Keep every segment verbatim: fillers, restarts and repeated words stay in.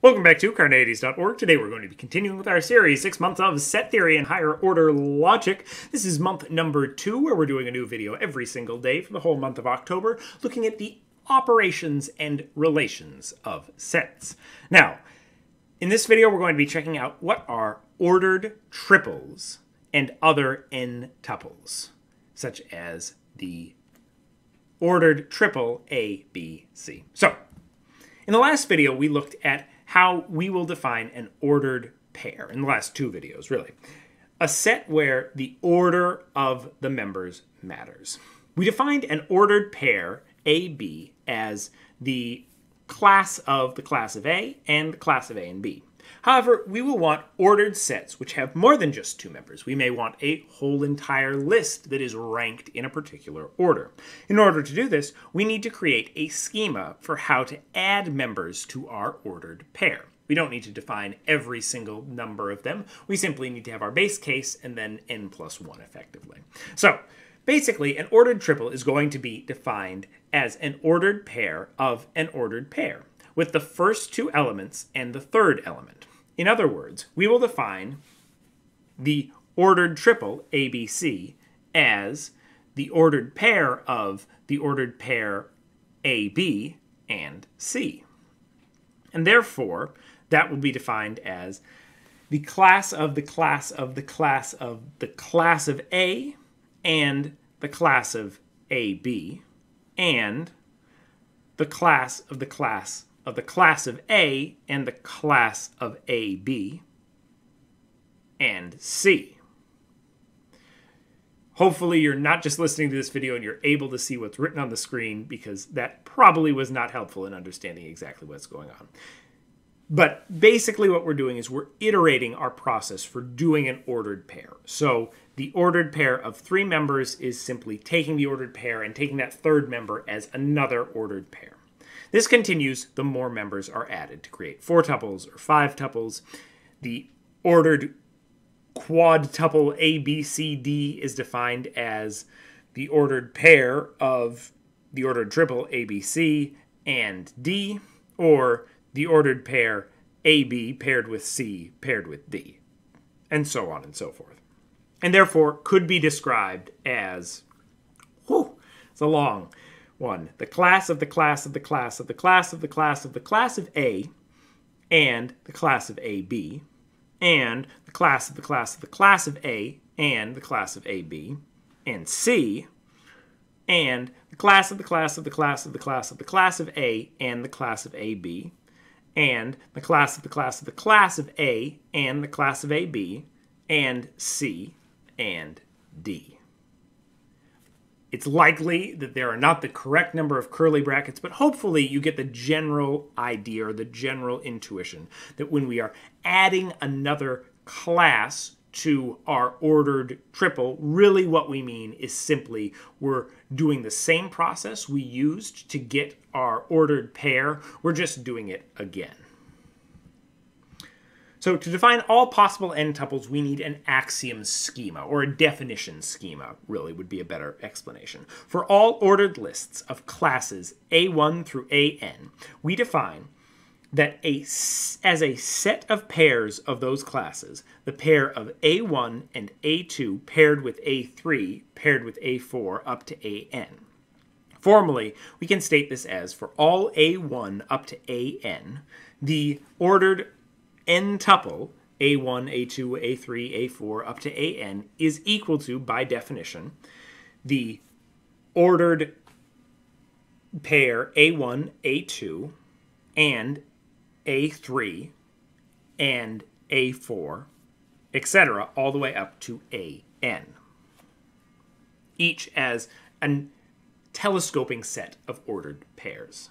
Welcome back to Carneades dot org. Today we're going to be continuing with our series, six months of Set Theory and Higher Order Logic. This is month number two, where we're doing a new video every single day for the whole month of October, looking at the operations and relations of sets. Now, in this video we're going to be checking out what are ordered triples and other n-tuples, such as the ordered triple A, B, C. So, in the last video we looked at how we will define an ordered pair, in the last two videos, really. A set where the order of the members matters. We defined an ordered pair, A B, as the class of the class of A and the class of A and B. However, we will want ordered sets which have more than just two members. We may want a whole entire list that is ranked in a particular order. In order to do this, we need to create a schema for how to add members to our ordered pair. We don't need to define every single number of them. We simply need to have our base case and then n plus one effectively. So, basically, an ordered triple is going to be defined as an ordered pair of an ordered pair, with the first two elements and the third element. In other words, we will define the ordered triple, A B C, as the ordered pair of the ordered pair A B and C. And therefore, that will be defined as the class of the class of the class of the class of A and the class of A B and the class of the class of the class of A and the class of A B and C. Hopefully you're not just listening to this video and you're able to see what's written on the screen, because that probably was not helpful in understanding exactly what's going on. But basically what we're doing is we're iterating our process for doing an ordered pair. So the ordered pair of three members is simply taking the ordered pair and taking that third member as another ordered pair. This continues the more members are added to create four tuples or five tuples. The ordered quad tuple A, B, C, D is defined as the ordered pair of the ordered triple A, B, C, and D, or the ordered pair A, B paired with C paired with D, and so on and so forth. And therefore could be described as, whew, it's a long one, the class of the class of the class of the class of the class of the class of A and the class of A B and the class of the class of the class of A and the class of A B and C and the class of the class of the class of the class of the class of A and the class of A B and the class of the class of the class of A and the class of A B and C and D. It's likely that there are not the correct number of curly brackets, but hopefully you get the general idea or the general intuition that when we are adding another class to our ordered triple, really what we mean is simply we're doing the same process we used to get our ordered pair. We're just doing it again. So to define all possible n-tuples, we need an axiom schema, or a definition schema, really would be a better explanation. For all ordered lists of classes A one through A n, we define that a, as a set of pairs of those classes, the pair of A one and A two paired with A three, paired with A four, up to A n. Formally, we can state this as, for all A one up to A n, the ordered n-tuple, A one, A two, A three, A four, up to A n, is equal to, by definition, the ordered pair A one, A two, and A three, and A four, et cetera, all the way up to A n, each as a telescoping set of ordered pairs.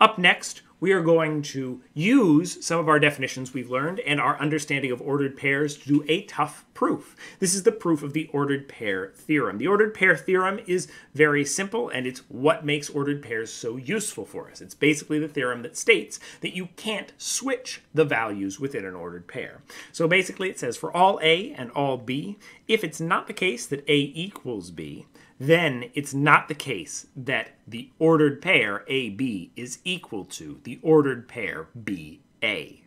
Up next, we are going to use some of our definitions we've learned and our understanding of ordered pairs to do a tough proof. This is the proof of the ordered pair theorem. The ordered pair theorem is very simple, and it's what makes ordered pairs so useful for us. It's basically the theorem that states that you can't switch the values within an ordered pair. So basically it says for all A and all B, if it's not the case that A equals B, then it's not the case that the ordered pair A B is equal to the ordered pair B A.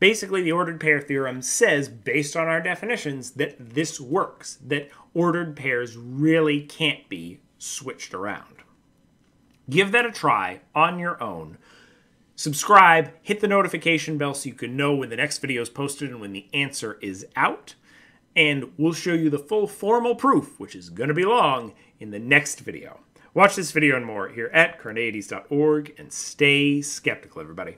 Basically, the ordered pair theorem says, based on our definitions, that this works, that ordered pairs really can't be switched around. Give that a try on your own. Subscribe, hit the notification bell so you can know when the next video is posted and when the answer is out. And we'll show you the full formal proof, which is going to be long, in the next video. Watch this video and more here at Carneades dot org, and stay skeptical, everybody.